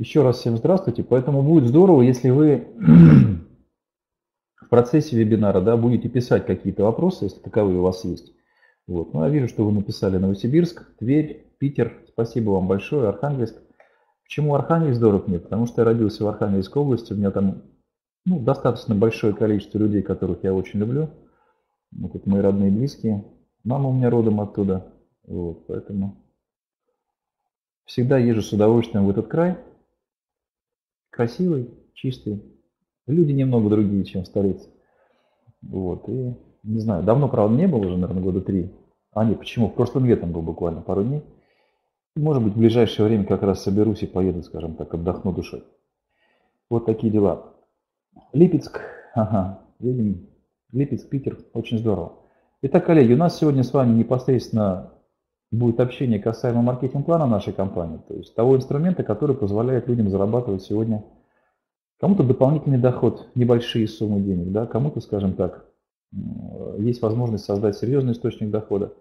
Еще раз всем здравствуйте. Поэтому будет здорово, если вы в процессе вебинара, да, будете писать какие-то вопросы, если таковые у вас есть. Вот. Ну, я вижу, что вы написали Новосибирск, Тверь, Питер. Спасибо вам большое, Архангельск. Почему Архангельск дорог мне? Потому что я родился в Архангельской области, у меня там, ну, достаточно большое количество людей, которых я очень люблю. Вот это мои родные и близкие. Мама у меня родом оттуда. Вот, поэтому всегда езжу с удовольствием в этот край. Красивый, чистый. Люди немного другие, чем в столице. Вот, и не знаю, давно, правда, не было уже, наверное, года 3. А нет, почему? В прошлом летом был буквально пару дней. Может быть, в ближайшее время как раз соберусь и поеду, скажем так, отдохну душой. Вот такие дела. Липецк, ага, едем. Липецк, Питер, очень здорово. Итак, коллеги, у нас сегодня с вами непосредственно будет общение касаемо маркетинг-плана нашей компании, то есть того инструмента, который позволяет людям зарабатывать сегодня кому-то дополнительный доход, небольшие суммы денег, да, кому-то, скажем так, есть возможность создать серьезный источник дохода.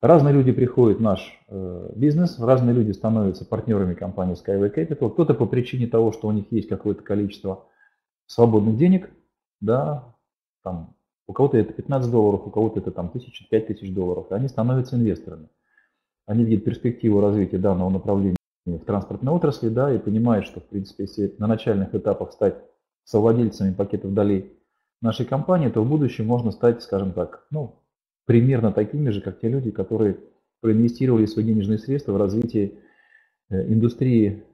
Разные люди приходят в наш бизнес, разные люди становятся партнерами компании Skyway Capital, кто-то по причине того, что у них есть какое-то количество свободных денег, да, там, у кого-то это 15 долларов, у кого-то это там 1000, 5000 долларов, и они становятся инвесторами. Они видят перспективу развития данного направления в транспортной отрасли, да, и понимают, что, в принципе, если на начальных этапах стать совладельцами пакетов долей нашей компании, то в будущем можно стать, скажем так, ну, примерно такими же, как те люди, которые проинвестировали свои денежные средства в развитие индустрии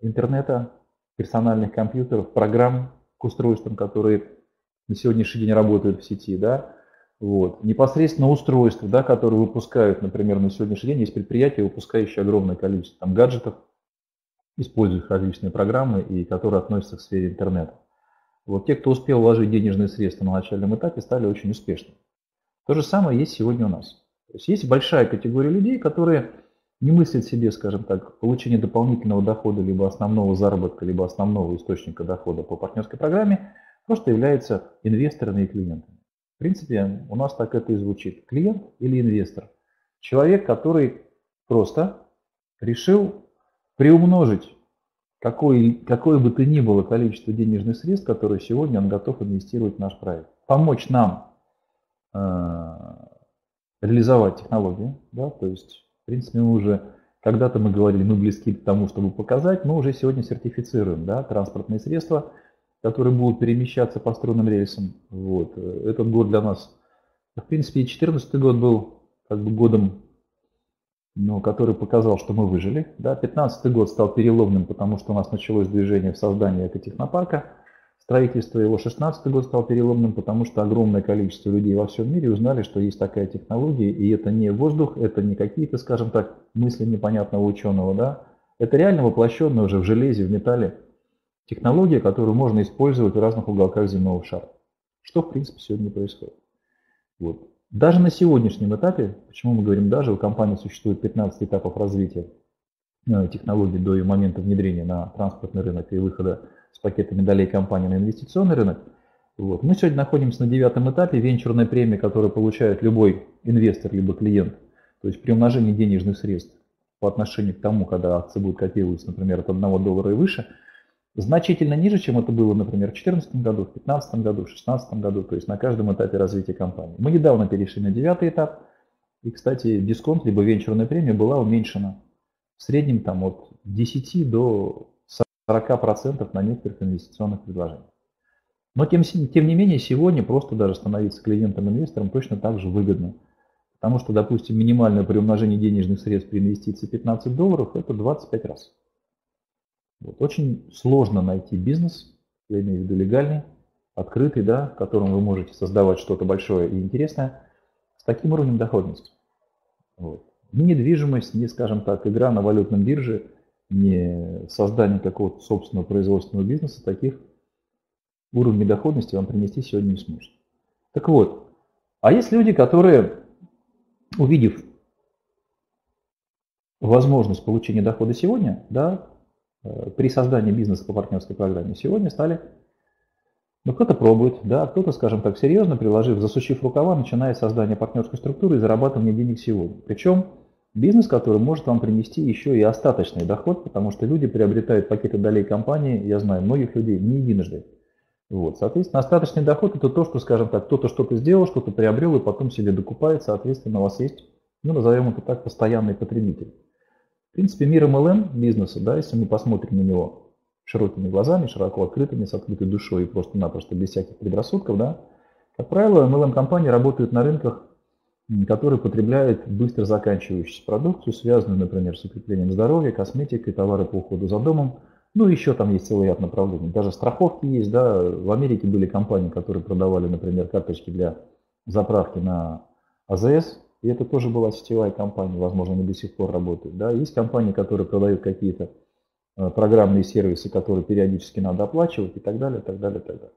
интернета, персональных компьютеров, программ к устройствам, которые на сегодняшний день работают в сети, да. Вот. Непосредственно устройства, да, которые выпускают, например, на сегодняшний день есть предприятия, выпускающие огромное количество там, гаджетов, используют различные программы и которые относятся к сфере интернета. Вот те, кто успел вложить денежные средства на начальном этапе, стали очень успешными. То же самое есть сегодня у нас. То есть большая категория людей, которые не мыслят себе, скажем так, получение дополнительного дохода, либо основного заработка, либо основного источника дохода по партнерской программе, просто являются инвесторами и клиентами. В принципе, у нас так это и звучит. Клиент или инвестор? Человек, который просто решил приумножить какое бы то ни было количество денежных средств, которые сегодня он готов инвестировать в наш проект. Помочь нам реализовать технологии. Да? То есть, в принципе, мы уже когда-то мы говорили, мы близки к тому, чтобы показать, мы уже сегодня сертифицируем, да, транспортные средства, которые будут перемещаться по струнным рельсам. Вот. Этот год для нас, в принципе, и 2014 год был как бы годом, но который показал, что мы выжили. Да, 2015 год стал переломным, потому что у нас началось движение в создании экотехнопарка. Строительство его. 2016 год стал переломным, потому что огромное количество людей во всем мире узнали, что есть такая технология, и это не воздух, это не какие-то, скажем так, мысли непонятного ученого. Да? Это реально воплощенное уже в железе, в металле. Технология, которую можно использовать в разных уголках земного шара. Что, в принципе, сегодня происходит. Вот. Даже на сегодняшнем этапе, почему мы говорим даже, у компании существует 15 этапов развития технологий до ее момента внедрения на транспортный рынок и выхода с пакетами долей компании на инвестиционный рынок. Вот. Мы сегодня находимся на 9 этапе. Венчурная премия, которую получает любой инвестор, либо клиент, то есть при умножении денежных средств по отношению к тому, когда акции будут котироваться, например, от 1 доллара и выше, значительно ниже, чем это было, например, в 2014 году, в 2015 году, в 2016 году, то есть на каждом этапе развития компании. Мы недавно перешли на 9 этап, и, кстати, дисконт, либо венчурная премия была уменьшена в среднем там, от 10 до 40% на некоторых инвестиционных предложениях. Но тем не менее, сегодня просто даже становиться клиентом-инвестором точно так же выгодно, потому что, допустим, минимальное приумножение денежных средств при инвестиции 15 долларов – это 25 раз. Вот. Очень сложно найти бизнес, я имею в виду легальный, открытый, да, в котором вы можете создавать что-то большое и интересное, с таким уровнем доходности. Вот. Ни недвижимость, ни, скажем так, игра на валютном бирже, ни создание какого-то собственного производственного бизнеса, таких уровней доходности вам принести сегодня не сможет. Так вот, а есть люди, которые, увидев возможность получения дохода сегодня, да, при создании бизнеса по партнерской программе сегодня стали, ну кто-то пробует, да, кто-то, скажем так, серьезно приложив, засучив рукава, начинает создание партнерской структуры и зарабатывание денег сегодня. Причем Бизнес, который может вам принести еще и остаточный доход, потому что люди приобретают пакеты долей компании, я знаю многих людей, не единожды. Вот, соответственно, остаточный доход – это то, что, скажем так, кто-то что-то сделал, что-то приобрел и потом себе докупает, соответственно, у вас есть, ну, назовем это так, постоянный потребитель. В принципе, мир MLM бизнеса, да, если мы посмотрим на него широкими глазами, широко открытыми, с открытой душой и просто-напросто без всяких предрассудков, да, как правило, MLM-компании работают на рынках, которые потребляют быстро заканчивающуюся продукцию, связанную, например, с укреплением здоровья, косметикой, товары по уходу за домом. Ну, еще там есть целый ряд направлений. Даже страховки есть, да. В Америке были компании, которые продавали, например, карточки для заправки на АЗС. И это тоже была сетевая компания, возможно, они до сих пор работают. Да. Есть компании, которые продают какие-то программные сервисы, которые периодически надо оплачивать и так далее, так далее, так далее.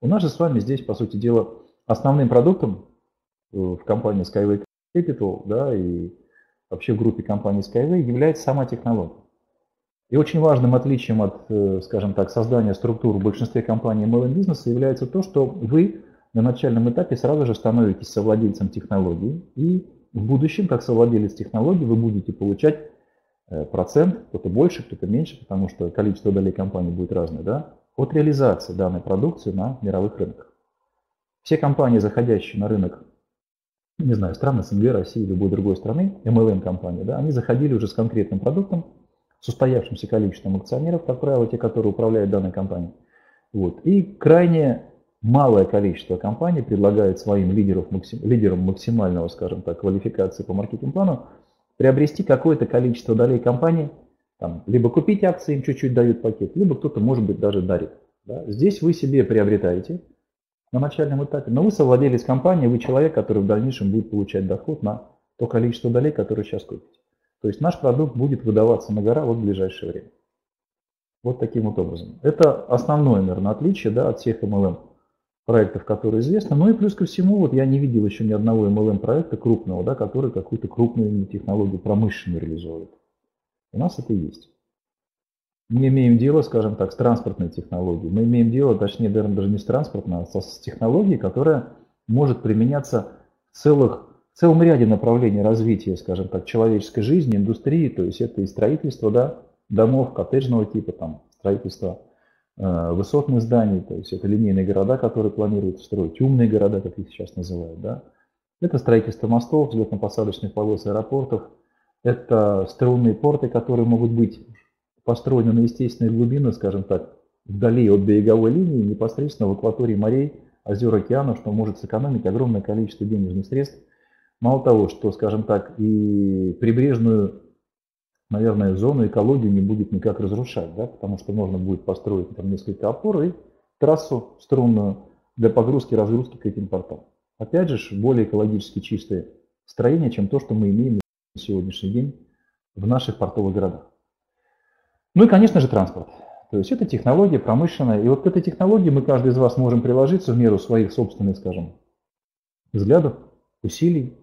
У нас же с вами здесь, по сути дела, основным продуктом в компании Skyway Capital, да, и вообще в группе компании Skyway является сама технология. И очень важным отличием от, скажем так, создания структур в большинстве компаний MLM-бизнеса является то, что вы на начальном этапе сразу же становитесь совладельцем технологии, и в будущем, как совладелец технологии, вы будете получать процент, кто-то больше, кто-то меньше, потому что количество долей компании будет разное, да, от реализации данной продукции на мировых рынках. Все компании, заходящие на рынок, не знаю, страны СНГ, России, любой другой страны, MLM-компании, да, они заходили уже с конкретным продуктом, с устоявшимся количеством акционеров, как правило, те, которые управляют данной компанией. Вот. И крайне малое количество компаний предлагает своим лидерам максимального, скажем так, квалификации по маркетинг-плану приобрести какое-то количество долей компании, там, либо купить акции, им чуть-чуть дают пакет, либо кто-то, может быть, даже дарит. Да. Здесь вы себе приобретаете на начальном этапе, но вы совладелец компании, вы человек, который в дальнейшем будет получать доход на то количество долей, которое сейчас купите. То есть наш продукт будет выдаваться на гора вот в ближайшее время. Вот таким вот образом. Это основное, наверное, отличие, да, от всех MLM-проектов, которые известны. Ну и плюс ко всему, вот я не видел еще ни одного MLM-проекта крупного, да, который какую-то крупную технологию промышленную реализует. У нас это и есть. Мы имеем дело, скажем так, с транспортной технологией. Мы имеем дело, точнее, даже не с транспортной, а с технологией, которая может применяться в целом ряде направлений развития, скажем так, человеческой жизни, индустрии, то есть это и строительство, да, домов коттеджного типа, там, строительство высотных зданий, то есть это линейные города, которые планируют строить, умные города, как их сейчас называют, да. Это строительство мостов, взлетно-посадочных полос аэропортов, это струнные порты, которые могут быть построены на естественной глубине, скажем так, вдали от береговой линии, непосредственно в акватории морей, озер, океанов, что может сэкономить огромное количество денежных средств. Мало того, что, скажем так, и прибрежную, наверное, зону, экологию не будет никак разрушать, да, потому что можно будет построить там несколько опор и трассу струнную для погрузки и разгрузки к этим портам. Опять же, более экологически чистое строение, чем то, что мы имеем на сегодняшний день в наших портовых городах. Ну и, конечно же, транспорт. То есть это технология промышленная. И вот к этой технологии мы, каждый из вас, можем приложиться в меру своих собственных, скажем, взглядов, усилий,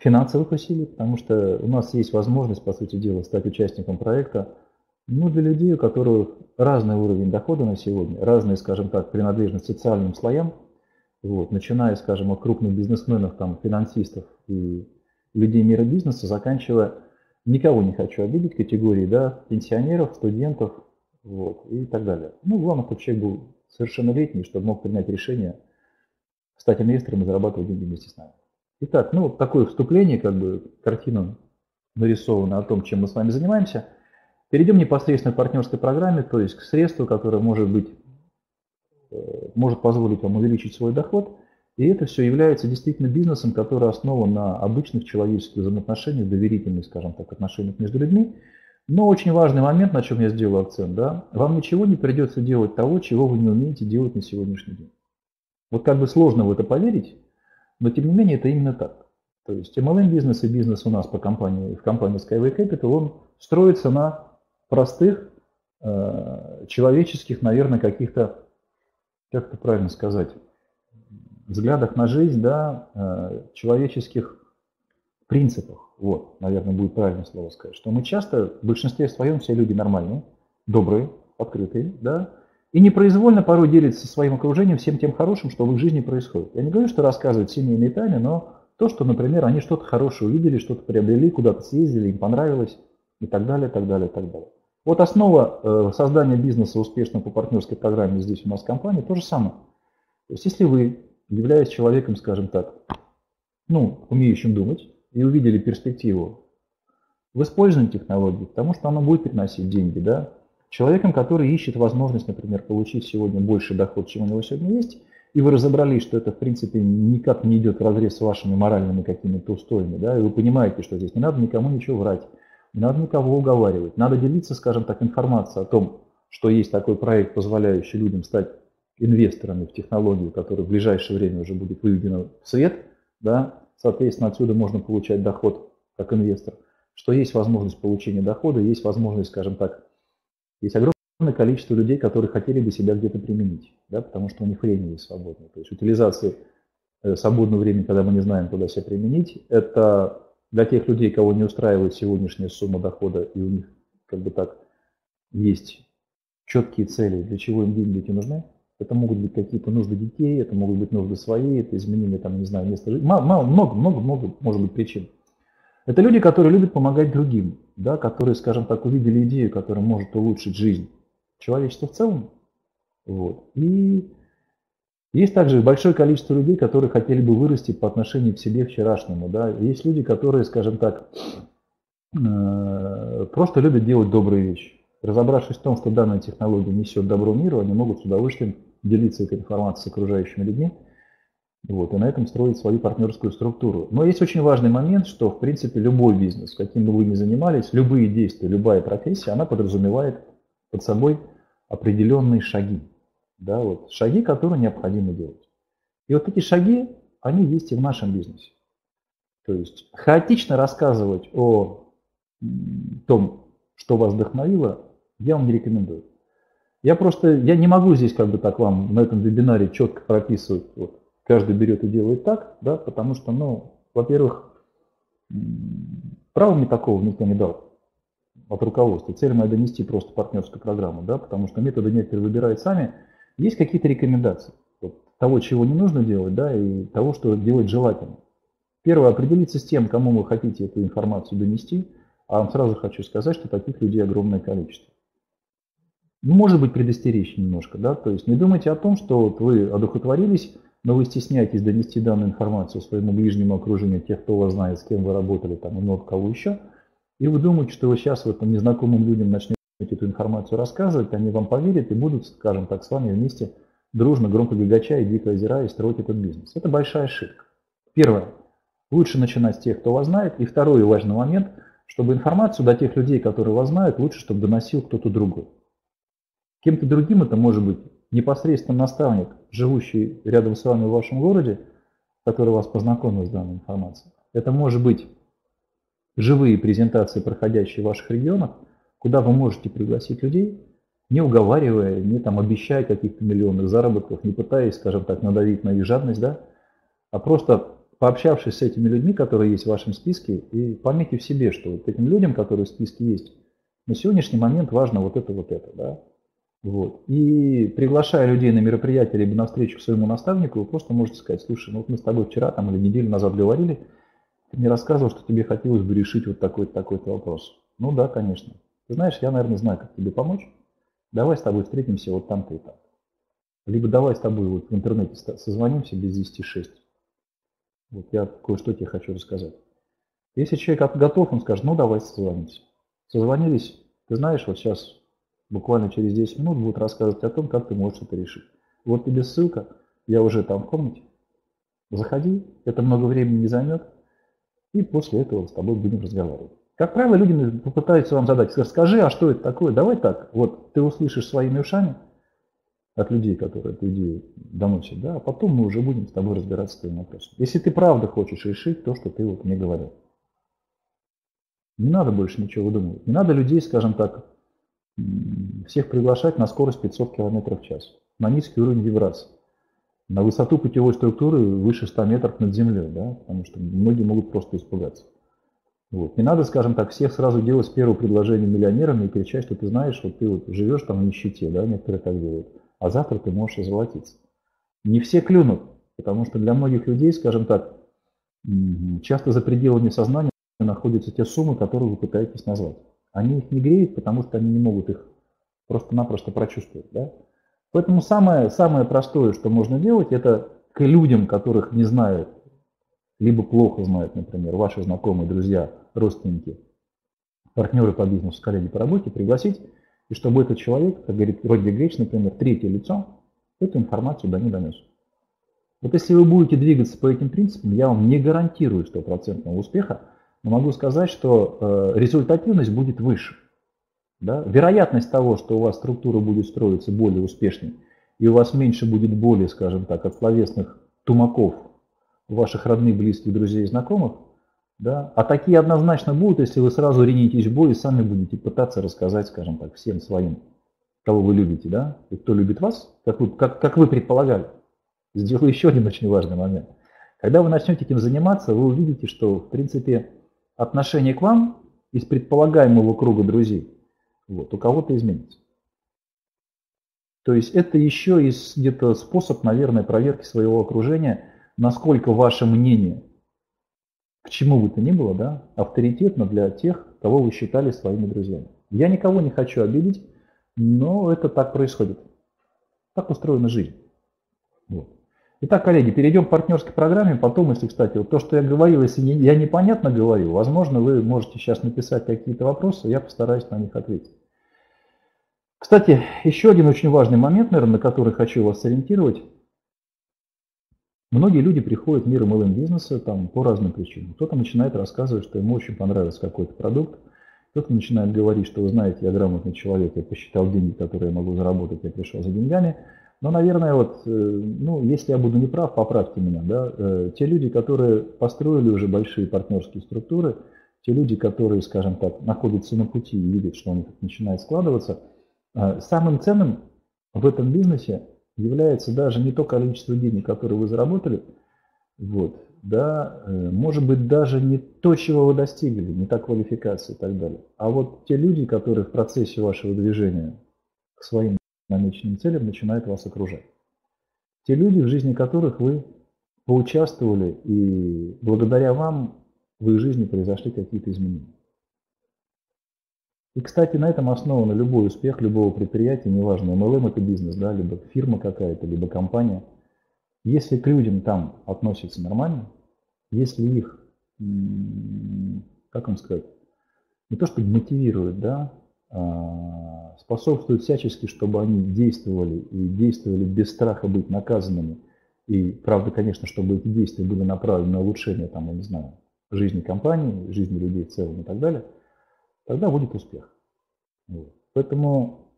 финансовых усилий, потому что у нас есть возможность, по сути дела, стать участником проекта, ну, для людей, у которых разный уровень дохода на сегодня, разные, скажем так, принадлежность к социальным слоям, вот, начиная, скажем, от крупных бизнесменов, там, финансистов и людей мира бизнеса, заканчивая, никого не хочу обидеть, категории, да, пенсионеров, студентов, вот, и так далее. Ну, главное, чтобы человек был совершеннолетний, чтобы мог принять решение стать инвестором и зарабатывать деньги вместе с нами. Итак, ну такое вступление, как бы картина нарисована о том, чем мы с вами занимаемся. Перейдем непосредственно к партнерской программе, то есть к средству, которое может позволить вам увеличить свой доход. И это все является действительно бизнесом, который основан на обычных человеческих взаимоотношениях, доверительных, скажем так, отношениях между людьми. Но очень важный момент, на чем я сделаю акцент, да, вам ничего не придется делать того, чего вы не умеете делать на сегодняшний день. Вот как бы сложно в это поверить, но тем не менее это именно так. То есть MLM-бизнес и бизнес у нас в компании Skyway Capital, он строится на простых, человеческих, наверное, каких-то, как это правильно сказать, взглядах на жизнь, да, человеческих принципах. Вот, наверное, будет правильное слово сказать, что мы часто, в большинстве своем, все люди нормальные, добрые, открытые, да, и непроизвольно порой делится со своим окружением всем тем хорошим, что в их жизни происходит. Я не говорю, что рассказывают семейные тайны, но То, что, например, они что-то хорошее увидели, что-то приобрели, куда-то съездили, им понравилось и так далее, так далее, так далее. Вот основа создания бизнеса успешно по партнерской программе здесь у нас в компании то же самое. То есть если вы, являясь человеком, скажем так, умеющим думать, и увидели перспективу в использовании технологии, потому что она будет приносить деньги, да, человеком, который ищет возможность, например, получить сегодня больше доход, чем у него сегодня есть, и вы разобрались, что это, в принципе, никак не идет вразрез с вашими моральными какими-то устоями, да, и вы понимаете, что здесь не надо никому ничего врать, не надо никого уговаривать, надо делиться, скажем так, информацией о том, что есть такой проект, позволяющий людям стать инвесторами в технологию, которая в ближайшее время уже будет выведена в свет, да, соответственно, отсюда можно получать доход как инвестор, что есть возможность получения дохода, есть возможность, скажем так, есть огромное количество людей, которые хотели бы себя где-то применить, да, потому что у них время есть свободное. То есть утилизация свободного времени, когда мы не знаем, куда себя применить, это для тех людей, кого не устраивает сегодняшняя сумма дохода, и у них как бы так есть четкие цели, для чего им деньги эти нужны. Это могут быть какие-то нужды детей, это могут быть нужды свои, это изменение, там, не знаю, места жизни. Много может быть причин. Это люди, которые любят помогать другим, да, которые, скажем так, увидели идею, которая может улучшить жизнь человечества в целом. Вот. И есть также большое количество людей, которые хотели бы вырасти по отношению к себе вчерашнему. Да. Есть люди, которые, скажем так, просто любят делать добрые вещи. Разобравшись в том, что данная технология несет добро миру, они могут с удовольствием делиться этой информацией с окружающими людьми, вот, и на этом строить свою партнерскую структуру. Но есть очень важный момент, что, в принципе, любой бизнес, каким бы вы ни занимались, любые действия, любая профессия, она подразумевает под собой определенные шаги. Да, вот, шаги, которые необходимо делать. И вот эти шаги, они есть и в нашем бизнесе. То есть хаотично рассказывать о том, что вас вдохновило, я вам не рекомендую. Я не могу здесь как бы так вам на этом вебинаре четко прописывать, вот, каждый берет и делает так, да, потому что, во-первых, права мне такого никто не дал от руководства. Цель моя донести просто партнерскую программу, да, потому что методы некоторые выбирают сами. Есть какие-то рекомендации того, чего не нужно делать, да, и того, что делать желательно. Первое, определиться с тем, кому вы хотите эту информацию донести. А вам сразу хочу сказать, что таких людей огромное количество. Может быть, предостеречь немножко, да, то есть не думайте о том, что вот вы одухотворились, но вы стесняетесь донести данную информацию своему ближнему окружению, тех, кто вас знает, с кем вы работали, там, и много кого еще, и вы думаете, что вы сейчас вот незнакомым людям начнете эту информацию рассказывать, они вам поверят и будут, скажем так, с вами вместе дружно, громко гагача и дико озираясь строить этот бизнес. Это большая ошибка. Первое. Лучше начинать с тех, кто вас знает. И второй важный момент – чтобы информацию до тех людей, которые вас знают, лучше, чтобы доносил кто-то другой. Кем-то другим это может быть непосредственно наставник, живущий рядом с вами в вашем городе, который вас познакомил с данной информацией. Это может быть живые презентации, проходящие в ваших регионах, куда вы можете пригласить людей, не уговаривая, не там, обещая каких-то миллионных заработков, не пытаясь, скажем так, надавить на их жадность, да, а просто пообщавшись с этими людьми, которые есть в вашем списке, и пометив себе, что вот этим людям, которые в списке есть, на сегодняшний момент важно вот это, да. Вот. И приглашая людей на мероприятие либо на встречу к своему наставнику, вы просто можете сказать: слушай, ну вот мы с тобой вчера там или неделю назад говорили, ты мне рассказывал, что тебе хотелось бы решить вот такой-то, такой-то вопрос. Ну да, конечно. Ты знаешь, я, наверное, знаю, как тебе помочь. Давай с тобой встретимся вот там-то и там. Либо давай с тобой вот в интернете созвонимся без 10:06. Вот я кое-что тебе хочу рассказать. Если человек готов, он скажет: ну давай созвонимся. Созвонились, ты знаешь, вот сейчас буквально через 10 минут будут рассказывать о том, как ты можешь это решить. Вот тебе ссылка, я уже там в комнате. Заходи, это много времени не займет, и после этого с тобой будем разговаривать. Как правило, люди попытаются вам задать: скажи, а что это такое? Давай так, вот ты услышишь своими ушами от людей, которые эту идею доносят, да, а потом мы уже будем с тобой разбираться с твоим вопросом. Если ты правда хочешь решить то, что ты вот мне говорил. Не надо больше ничего выдумывать. Не надо людей, скажем так, всех приглашать на скорость 500 км в час, на низкий уровень вибрации, на высоту путевой структуры выше 100 метров над землей, да, потому что многие могут просто испугаться. Вот. Не надо, скажем так, всех сразу делать с первого предложения миллионерами и кричать, что ты знаешь, вот ты вот живешь там в нищете, да, некоторые так делают, а завтра ты можешь озолотиться. Не все клюнут, потому что для многих людей, скажем так, Часто за пределами сознания находятся те суммы, которые вы пытаетесь назвать. Они их не греют, потому что они не могут их просто-напросто прочувствовать. Да? Поэтому самое простое, что можно делать, это к людям, которых не знают, либо плохо знают, например, ваши знакомые, друзья, родственники, партнеры по бизнесу, коллеги по работе, пригласить, и чтобы этот человек, как говорит Родя Греч, например, третье лицо, эту информацию до них донес. Вот если вы будете двигаться по этим принципам, я вам не гарантирую стопроцентного успеха, но могу сказать, что результативность будет выше. Да? Вероятность того, что у вас структура будет строиться более успешной, и у вас меньше будет боли, скажем так, от словесных тумаков ваших родных, близких, друзей и знакомых, да? А такие однозначно будут, если вы сразу ринетесь в бой и сами будете пытаться рассказать, скажем так, всем своим, кого вы любите, да? И кто любит вас, как вы предполагали. Сделаю еще один очень важный момент. Когда вы начнете этим заниматься, вы увидите, что, в принципе, отношение к вам из предполагаемого круга друзей у кого-то изменится. То есть это еще и где-то способ, наверное, проверки своего окружения, насколько ваше мнение, к чему бы то ни было, да, авторитетно для тех, кого вы считали своими друзьями. Я никого не хочу обидеть, но это так происходит. Так устроена жизнь. Вот. Итак, коллеги, перейдем к партнерской программе. Потом, если, кстати, вот то, что я говорил, если я непонятно говорю, возможно, вы можете сейчас написать какие-то вопросы, я постараюсь на них ответить. Кстати, еще один очень важный момент, наверное, на который хочу вас сориентировать. Многие люди приходят в мир MLM-бизнеса по разным причинам. Кто-то начинает рассказывать, что ему очень понравился какой-то продукт. Кто-то начинает говорить, что вы знаете, я грамотный человек, я посчитал деньги, которые я могу заработать, я пришел за деньгами. Но, наверное, если я буду неправ, поправьте меня, да, те люди, которые построили уже большие партнерские структуры, те люди, которые, скажем так, находятся на пути и видят, что у них начинает складываться, самым ценным в этом бизнесе является даже не то количество денег, которые вы заработали, может быть, даже не то, чего вы достигли, не та квалификация и так далее, а вот те люди, которые в процессе вашего движения к своим намеченным целям начинает вас окружать. Те люди, в жизни которых вы поучаствовали, и благодаря вам в их жизни произошли какие-то изменения. И, кстати, на этом основан любой успех любого предприятия, неважно, MLM это бизнес, да, либо фирма какая-то, либо компания. Если к людям там относятся нормально, если их, не то чтобы мотивируют, да, способствует всячески, чтобы они действовали, и действовали без страха быть наказанными. И, правда, конечно, чтобы эти действия были направлены на улучшение, жизни компании, жизни людей в целом и так далее, тогда будет успех. Поэтому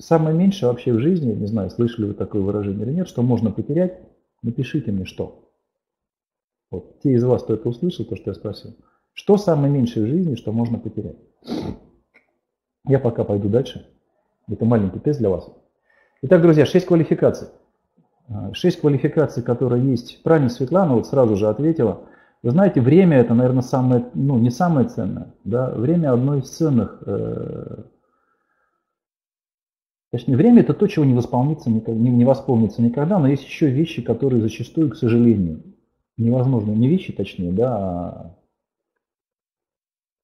самое меньшее вообще в жизни, не знаю, слышали вы такое выражение или нет, что можно потерять, напишите мне что. Те из вас, кто это услышал, то, что я спросил, что самое меньшее в жизни, что можно потерять? Я пока пойду дальше. Это маленький тест для вас. Итак, друзья, 6 квалификаций. 6 квалификаций, которые есть. Правильно, Светлана сразу же ответила. Вы знаете, время это, наверное, не самое ценное. Да? Время одно из ценных. Точнее, время это то, чего не восполнится никогда, но есть еще вещи, которые зачастую, к сожалению, невозможно. Не вещи, точнее, да, а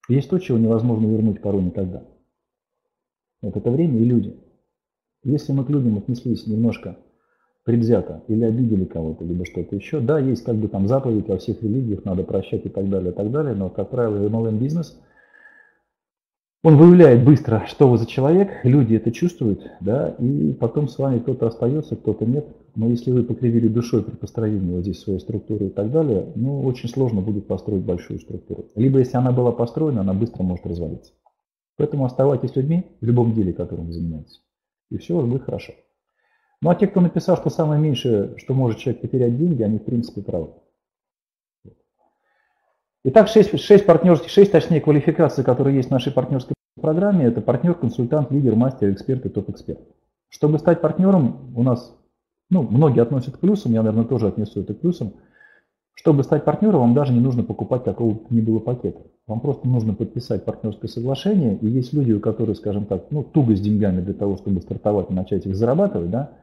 есть то, чего невозможно вернуть порой никогда. Это время и люди. Если мы к людям отнеслись немножко предвзято или обидели кого-то, либо что-то еще, да, есть заповедь во всех религиях, надо прощать и так далее, но, как правило, MLM-бизнес, он выявляет быстро, что вы за человек, люди это чувствуют, да, и потом с вами кто-то остается, кто-то нет. Но если вы покривили душой при построении здесь своей структуры и так далее, очень сложно будет построить большую структуру. Либо если она была построена, она быстро может развалиться. Поэтому оставайтесь людьми в любом деле, которым вы занимаетесь. И все у вас будет хорошо. А те, кто написал, что самое меньшее, что может человек потерять деньги, они в принципе правы. Итак, 6 квалификаций, которые есть в нашей партнерской программе, это партнер, консультант, лидер, мастер, эксперт и топ-эксперт. Чтобы стать партнером, у нас, многие относят к плюсам, я, наверное, тоже отнесу это к плюсам. Чтобы стать партнером, вам даже не нужно покупать какого-то ни было пакета. Вам просто нужно подписать партнерское соглашение. И есть люди, у которых, скажем так, туго с деньгами для того, чтобы стартовать и начать их зарабатывать, да,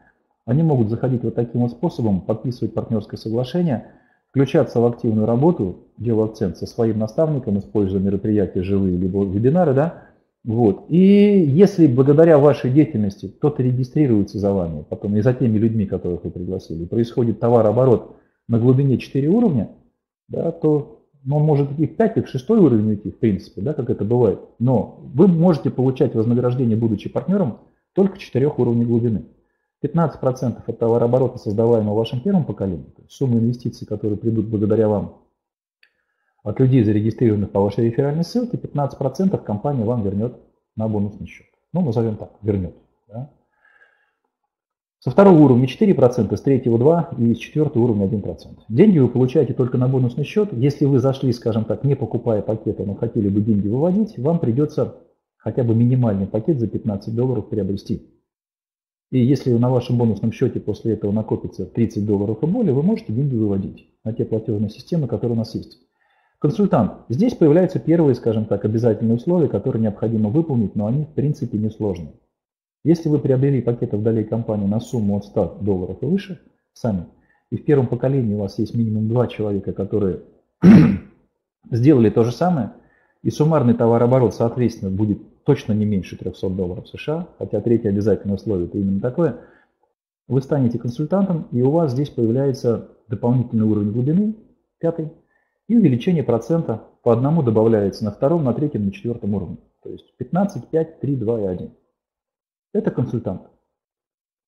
они могут заходить вот таким вот способом, подписывать партнерское соглашение, в Включаться в активную работу, делаю акцент со своим наставником, используя мероприятия живые либо вебинары, да. Вот. И если благодаря вашей деятельности кто-то регистрируется за вами, потом и за теми людьми, которых вы пригласили, происходит товарооборот на глубине 4 уровня, да, то он может идти в 5 и в 6 уровень идти, в принципе, да, как это бывает. Но вы можете получать вознаграждение, будучи партнером, только 4 уровней глубины. 15% от товарооборота, создаваемого вашим первым поколением, сумма инвестиций, которые придут благодаря вам, от людей, зарегистрированных по вашей реферальной ссылке, 15% компания вам вернет на бонусный счет. Ну, назовем так, вернет. Да? Со второго уровня 4%, с третьего 2% и с четвертого уровня 1%. Деньги вы получаете только на бонусный счет. Если вы зашли, скажем так, не покупая пакета, но хотели бы деньги выводить, вам придется хотя бы минимальный пакет за $15 приобрести. И если на вашем бонусном счете после этого накопится $30 и более, вы можете деньги выводить на те платежные системы, которые у нас есть. Консультант. Здесь появляются первые, скажем так, обязательные условия, которые необходимо выполнить, но они в принципе несложны. Если вы приобрели пакеты вдали компании на сумму от $100 и выше сами, и в первом поколении у вас есть минимум 2 человека, которые сделали то же самое, и суммарный товарооборот, соответственно, будет точно не меньше $300 США, хотя третье обязательное условие это именно такое, вы станете консультантом, и у вас здесь появляется дополнительный уровень глубины, 5-й, и увеличение процента по одному добавляется на втором, на третьем, на четвертом уровне. То есть 15, 5, 3, 2 и 1. Это консультант.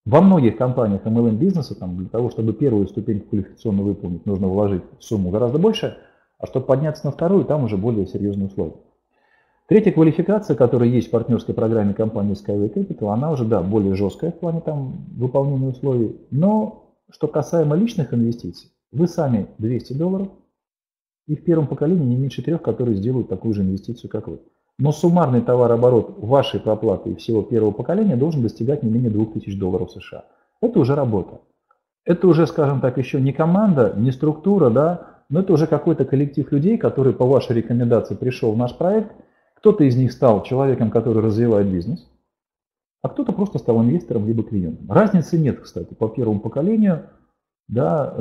Во многих компаниях MLM-бизнеса там, для того, чтобы первую ступеньку квалификационно выполнить, нужно вложить сумму гораздо больше, а чтобы подняться на вторую, там уже более серьезные условия. Третья квалификация, которая есть в партнерской программе компании Skyway Capital, она уже, да, более жесткая в плане там, выполнения условий. Но что касаемо личных инвестиций, вы сами $200, и в первом поколении не меньше 3, которые сделают такую же инвестицию, как вы. Но суммарный товарооборот вашей проплаты и всего первого поколения должен достигать не менее $2000 США. Это уже работа. Это уже, скажем так, еще не команда, не структура, да, но это уже какой-то коллектив людей, который по вашей рекомендации пришел в наш проект. Кто-то из них стал человеком, который развивает бизнес, а кто-то просто стал инвестором либо клиентом. Разницы нет, кстати, по первому поколению, да,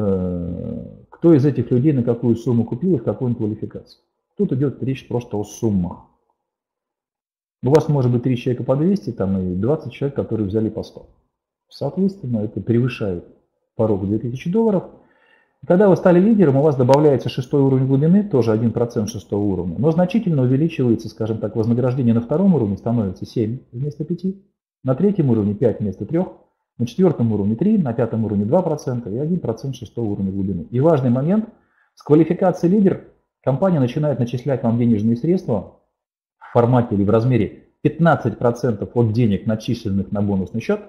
кто из этих людей на какую сумму купил и в какой квалификации. Тут идет речь просто о суммах. У вас может быть 3 человека по 200 там, и 20 человек, которые взяли по 100. Соответственно, это превышает порог $2000. Когда вы стали лидером, у вас добавляется 6-й уровень глубины, тоже 1% 6-го уровня, но значительно увеличивается, скажем так, вознаграждение на втором уровне, становится 7 вместо 5, на третьем уровне 5 вместо 3, на четвертом уровне 3, на пятом уровне 2% и 1% 6-го уровня глубины. И важный момент, с квалификации лидер компания начинает начислять вам денежные средства в формате или в размере 15% от денег, начисленных на бонусный счет,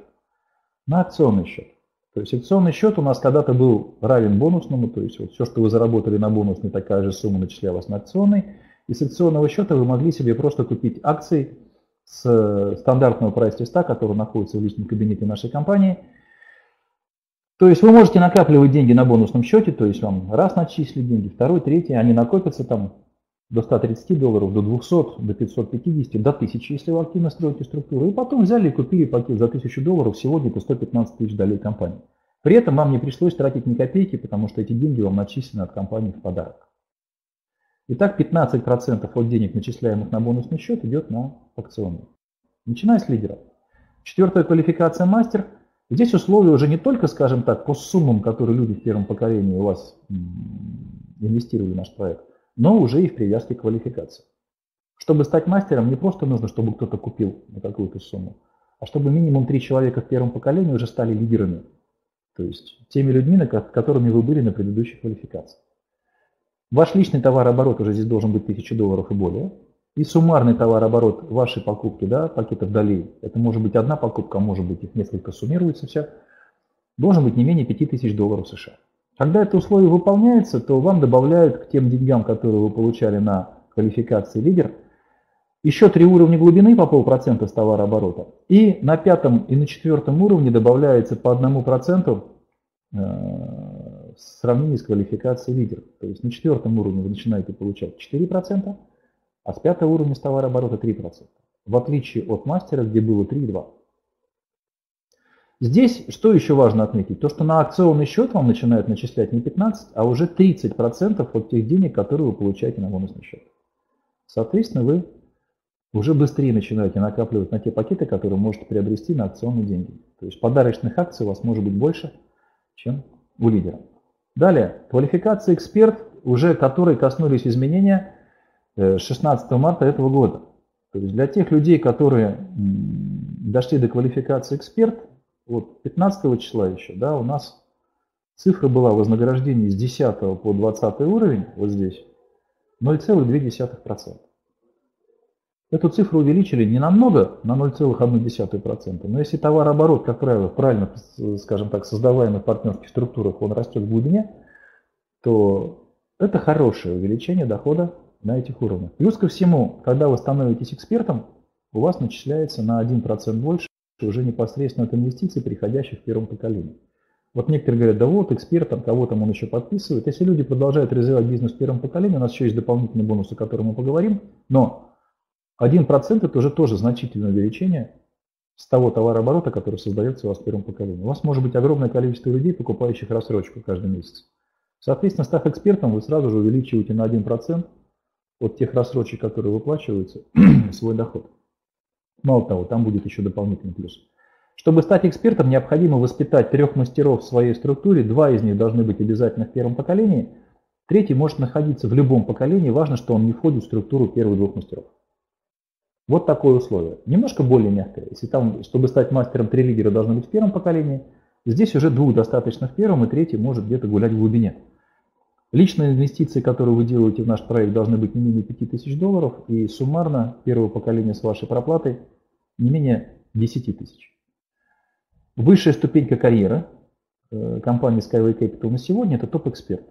на акционный счет. То есть акционный счет у нас когда-то был равен бонусному, то есть вот все, что вы заработали на бонусный, такая же сумма начислялась на акционный. И с акционного счета вы могли себе просто купить акции с стандартного прайс-листа, который находится в личном кабинете нашей компании. То есть вы можете накапливать деньги на бонусном счете, то есть вам раз начислить деньги, второй, третий, они накопятся там до $130, до 200, до 550, до 1000, если вы активно строите структуру. И потом взяли и купили пакет за $1000, сегодня это 115 тысяч долей компании. При этом вам не пришлось тратить ни копейки, потому что эти деньги вам начислены от компании в подарок. Итак, 15% от денег, начисляемых на бонусный счет, идет на акционный. Начиная с лидера. 4-я квалификация мастер. Здесь условия уже не только, скажем так, по суммам, которые люди в первом поколении у вас инвестировали в наш проект, но уже и в привязке к квалификации. Чтобы стать мастером, не просто нужно, чтобы кто-то купил на какую-то сумму, а чтобы минимум 3 человека в первом поколении уже стали лидерами, то есть теми людьми, которыми вы были на предыдущей квалификации. Ваш личный товарооборот уже здесь должен быть $1000 и более, и суммарный товарооборот вашей покупки, да, пакетов долей, это может быть одна покупка, может быть их несколько, суммируется вся, должен быть не менее $5000 США. Когда это условие выполняется, то вам добавляют к тем деньгам, которые вы получали на квалификации лидер, еще 3 уровня глубины по 0,5% с товарооборота. И на 5-м и на 4-м уровне добавляется по 1% в сравнении с квалификацией лидер. То есть на 4-м уровне вы начинаете получать 4%, а с 5-го уровня с товарооборота 3%. В отличие от мастера, где было 3,2%. Здесь что еще важно отметить? То, что на акционный счет вам начинают начислять не 15, а уже 30% от тех денег, которые вы получаете на бонусный счет. Соответственно, вы уже быстрее начинаете накапливать на те пакеты, которые можете приобрести на акционные деньги. То есть подарочных акций у вас может быть больше, чем у лидера. Далее, квалификация эксперт, уже которые коснулись изменения 16 марта этого года. То есть для тех людей, которые дошли до квалификации эксперт, вот 15 числа еще, да, у нас цифра была вознаграждение с 10 по 20 уровень, вот здесь, 0,2%. Эту цифру увеличили не намного, на 0,1%, но если товарооборот, как правило, правильно, скажем так, создаваемый в партнерских структурах, он растет в глубине, то это хорошее увеличение дохода на этих уровнях. Плюс ко всему, когда вы становитесь экспертом, у вас начисляется на 1% больше, уже непосредственно от инвестиций, приходящих в первом поколении. Вот некоторые говорят, да вот, эксперт, там, кого там он еще подписывает. Если люди продолжают развивать бизнес в первом поколении, у нас еще есть дополнительные бонусы, о которых мы поговорим, но 1% это уже тоже значительное увеличение с того товарооборота, который создается у вас в первом поколении. У вас может быть огромное количество людей, покупающих рассрочку каждый месяц. Соответственно, став экспертом, вы сразу же увеличиваете на 1% от тех рассрочек, которые выплачиваются, свой доход. Мало того, там будет еще дополнительный плюс. Чтобы стать экспертом, необходимо воспитать 3 мастеров в своей структуре. 2 из них должны быть обязательно в первом поколении. 3-й может находиться в любом поколении. Важно, что он не входит в структуру первых 2 мастеров. Вот такое условие. Немножко более мягкое. Если там, чтобы стать мастером, 3 лидера должны быть в первом поколении, здесь уже 2 достаточно в первом, и 3-й может где-то гулять в глубине. Личные инвестиции, которые вы делаете в наш проект, должны быть не менее $5000, и суммарно первое поколение с вашей проплатой не менее 10 тысяч. Высшая ступенька карьеры компании Skyway Capital на сегодня – это топ-эксперт.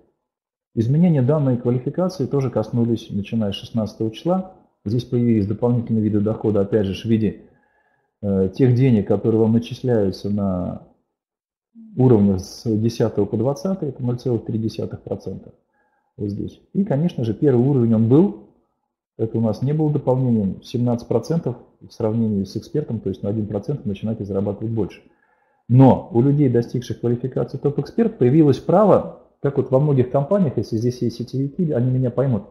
Изменения данной квалификации тоже коснулись, начиная с 16 числа. Здесь появились дополнительные виды дохода, опять же, в виде тех денег, которые вам начисляются на уровня с 10 по 20, это 0,3%. Вот здесь. И, конечно же, первый уровень он был. Это у нас не было дополнением. 17% в сравнении с экспертом, то есть на 1% начинаете зарабатывать больше. Но у людей, достигших квалификации топ-эксперт, появилось право, как вот во многих компаниях, если здесь есть сетевики, они меня поймут.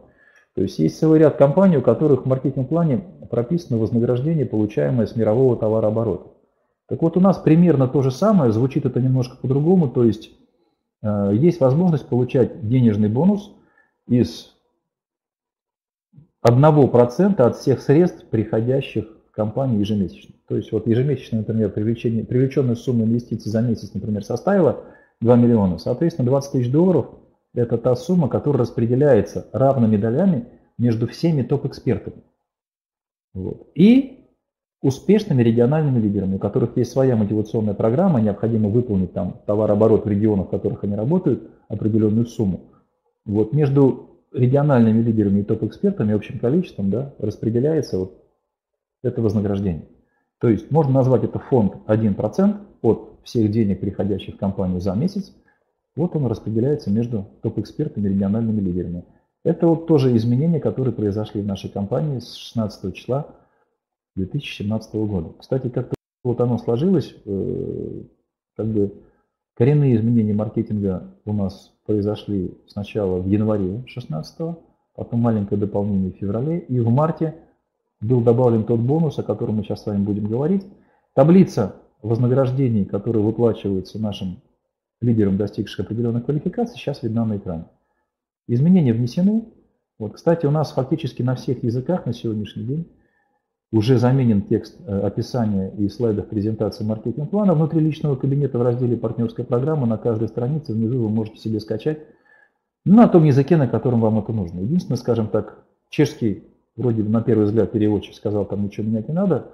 То есть есть целый ряд компаний, у которых в маркетинг-плане прописано вознаграждение, получаемое с мирового товарооборота. Так вот, у нас примерно то же самое, звучит это немножко по-другому, то есть есть возможность получать денежный бонус из 1% от всех средств, приходящих в компанию ежемесячно. То есть вот ежемесячно, например, привлеченная сумма инвестиций за месяц, например, составила 2 миллиона, соответственно, $20 000 – это та сумма, которая распределяется равными долями между всеми топ-экспертами. Вот. И успешными региональными лидерами, у которых есть своя мотивационная программа, необходимо выполнить там товарооборот в регионах, в которых они работают, определенную сумму. Вот между региональными лидерами и топ-экспертами общим количеством, да, распределяется вот это вознаграждение. То есть можно назвать это фонд 1% от всех денег, приходящих в компанию за месяц. Вот он распределяется между топ-экспертами и региональными лидерами. Это вот тоже изменения, которые произошли в нашей компании с 16 числа 2017 года. Кстати, как-то вот оно сложилось, как бы коренные изменения маркетинга у нас произошли сначала в январе 16-го, потом маленькое дополнение в феврале, и в марте был добавлен тот бонус, о котором мы сейчас с вами будем говорить. Таблица вознаграждений, которые выплачиваются нашим лидерам, достигших определенной квалификации, сейчас видна на экране. Изменения внесены. Вот, кстати, у нас фактически на всех языках на сегодняшний день уже заменен текст описания и слайдов презентации маркетинг-плана. Внутри личного кабинета в разделе «Партнерская программа» на каждой странице внизу вы можете себе скачать на том языке, на котором вам это нужно. Единственное, скажем так, чешский, вроде бы на первый взгляд переводчик сказал, там ничего менять не надо,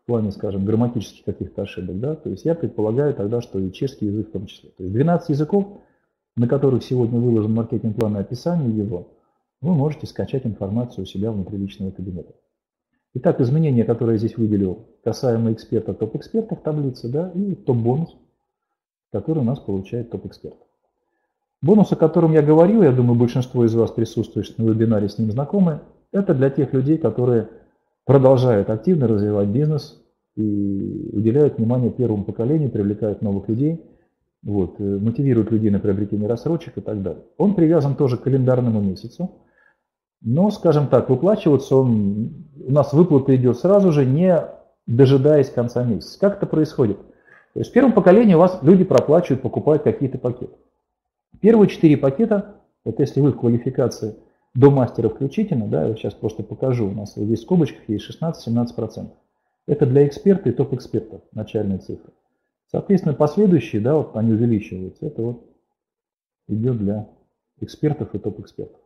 в плане, скажем, грамматических каких-то ошибок, да, то есть я предполагаю тогда, что и чешский язык в том числе. То есть 12 языков, на которых сегодня выложен маркетинг-план и описание его, вы можете скачать информацию у себя внутри личного кабинета. Итак, изменения, которые я здесь выделил, касаемо эксперта, топ-эксперта в таблице, да, и топ-бонус, который у нас получает топ-эксперт. Бонус, о котором я говорил, я думаю, большинство из вас, присутствующих на вебинаре, с ним знакомы, это для тех людей, которые продолжают активно развивать бизнес и уделяют внимание первому поколению, привлекают новых людей, вот, мотивируют людей на приобретение рассрочек и так далее. Он привязан тоже к календарному месяцу, но, скажем так, выплачиваться он, у нас выплата идет сразу же, не дожидаясь конца месяца. Как это происходит? То есть в первом поколении у вас люди проплачивают, покупают какие-то пакеты. Первые 4 пакета, это если вы в квалификации до мастера включительно, да, я сейчас просто покажу, у нас здесь в скобочках есть 16-17%. Это для эксперта и топ-эксперта начальные цифры. Соответственно, последующие, да, вот они увеличиваются, это вот идет для экспертов и топ-экспертов.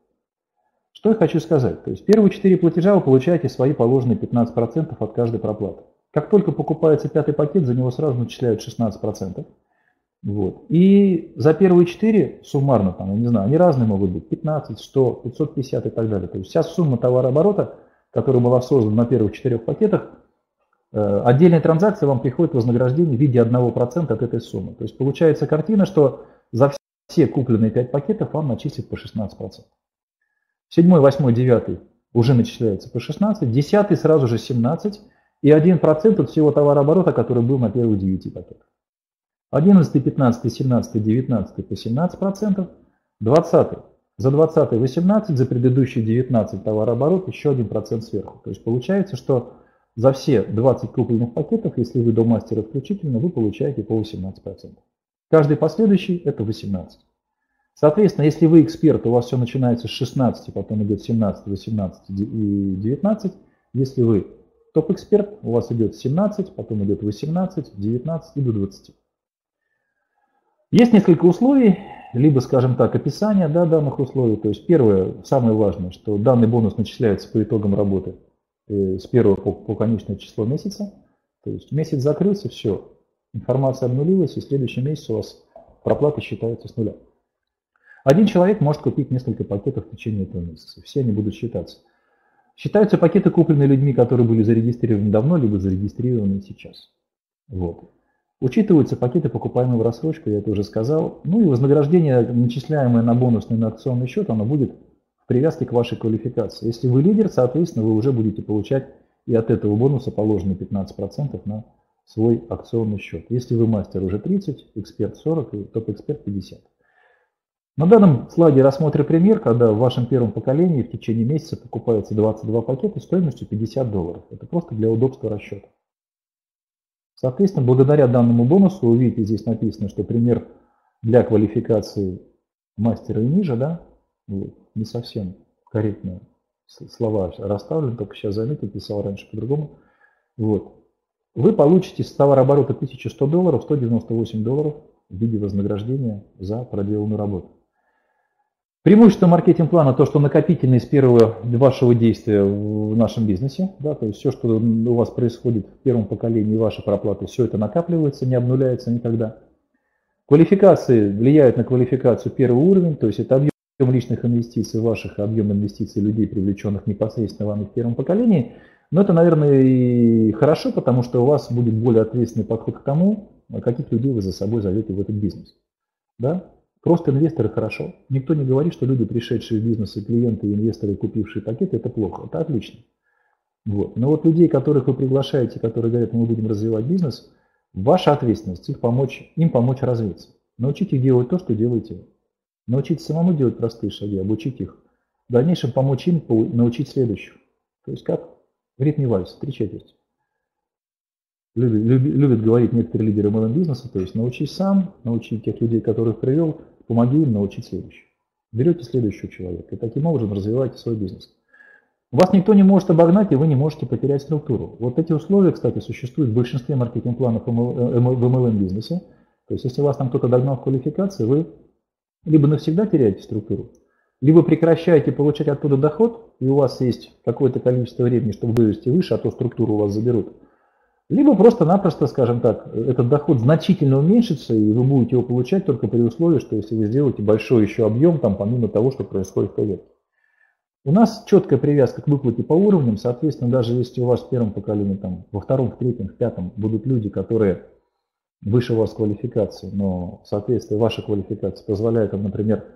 Что я хочу сказать, то есть первые 4 платежа вы получаете свои положенные 15% от каждой проплаты. Как только покупается 5-й пакет, за него сразу начисляют 16%. Вот. И за первые 4 суммарно, там, я не знаю, они разные могут быть, 15, 100, 550 и так далее. То есть вся сумма товарооборота, которая была создана на первых 4 пакетах, отдельная транзакция вам приходит вознаграждение в виде 1% от этой суммы. То есть получается картина, что за все купленные 5 пакетов вам начислят по 16%. 7, 8, 9 уже начисляется по 16, 10 сразу же 17 и 1% от всего товарооборота, который был на первых 9 пакетах. 11, 15, 17, 19 по 17%, 20, за 20 18, за предыдущие 19 товарооборот еще 1% сверху. То есть получается, что за все 20 купленных пакетов, если вы до мастера включительно, вы получаете по 18%. Каждый последующий это 18%. Соответственно, если вы эксперт, у вас все начинается с 16, потом идет 17, 18 и 19. Если вы топ-эксперт, у вас идет 17, потом идет 18, 19 и до 20. Есть несколько условий, либо, скажем так, описание, да, данных условий. То есть первое, самое важное, что данный бонус начисляется по итогам работы с первого по конечное число месяца. То есть месяц закрылся, все, информация обнулилась, и в следующем месяце у вас проплата считается с нуля. Один человек может купить несколько пакетов в течение этого месяца, все они будут считаться. Считаются пакеты, купленные людьми, которые были зарегистрированы давно, либо зарегистрированы сейчас. Вот. Учитываются пакеты, покупаемые в рассрочку, я это уже сказал. Ну и вознаграждение, начисляемое на бонусный, на акционный счет, оно будет в привязке к вашей квалификации. Если вы лидер, соответственно, вы уже будете получать и от этого бонуса положенные 15% на свой акционный счет. Если вы мастер, уже 30, эксперт 40 и топ-эксперт 50. На данном слайде рассмотрим пример, когда в вашем первом поколении в течение месяца покупаются 22 пакета стоимостью $50. Это просто для удобства расчета. Соответственно, благодаря данному бонусу, вы видите, здесь написано, что пример для квалификации мастера и ниже, да, вот, не совсем корректные слова расставлены, только сейчас заметил, писал раньше по-другому. Вот. Вы получите с товарооборота $1100, $198 в виде вознаграждения за проделанную работу. Преимущество маркетинг-плана то, что накопительное из первого вашего действия в нашем бизнесе. Да, то есть все, что у вас происходит в первом поколении, ваши проплаты, все это накапливается, не обнуляется никогда. Квалификации влияют на квалификацию первого уровня, то есть это объем личных инвестиций ваших, объем инвестиций людей, привлеченных непосредственно вами в первом поколении. Но это, наверное, и хорошо, потому что у вас будет более ответственный подход к тому, каких людей вы за собой зовете в этот бизнес. Да? Просто инвесторы хорошо. Никто не говорит, что люди, пришедшие в бизнес, и клиенты, и инвесторы, купившие пакеты, это плохо. Это отлично. Вот. Но вот людей, которых вы приглашаете, которые говорят, мы будем развивать бизнес, ваша ответственность им помочь развиться. Научите их делать то, что делаете вы. Научите самому делать простые шаги, обучить их. В дальнейшем помочь им научить следующих. То есть как в ритме вальса, 3/4. Любят говорить некоторые лидеры MLM-бизнеса, то есть научись сам, научи тех людей, которых привел, помоги им научить следующих. Берете следующего человека и таким образом развиваете свой бизнес. Вас никто не может обогнать, и вы не можете потерять структуру. Вот эти условия, кстати, существуют в большинстве маркетинг-планов в MLM-бизнесе. То есть если вас там кто-то догнал в квалификации, вы либо навсегда теряете структуру, либо прекращаете получать оттуда доход, и у вас есть какое-то количество времени, чтобы вырасти выше, а то структуру у вас заберут. Либо просто-напросто, скажем так, этот доход значительно уменьшится, и вы будете его получать только при условии, что если вы сделаете большой еще объем, там, помимо того, что происходит в проекте. У нас четкая привязка к выплате по уровням, соответственно, даже если у вас в первом поколении, там, во втором, в третьем, в пятом будут люди, которые выше у вас квалификации, но, соответственно, ваша квалификация позволяет вам, например,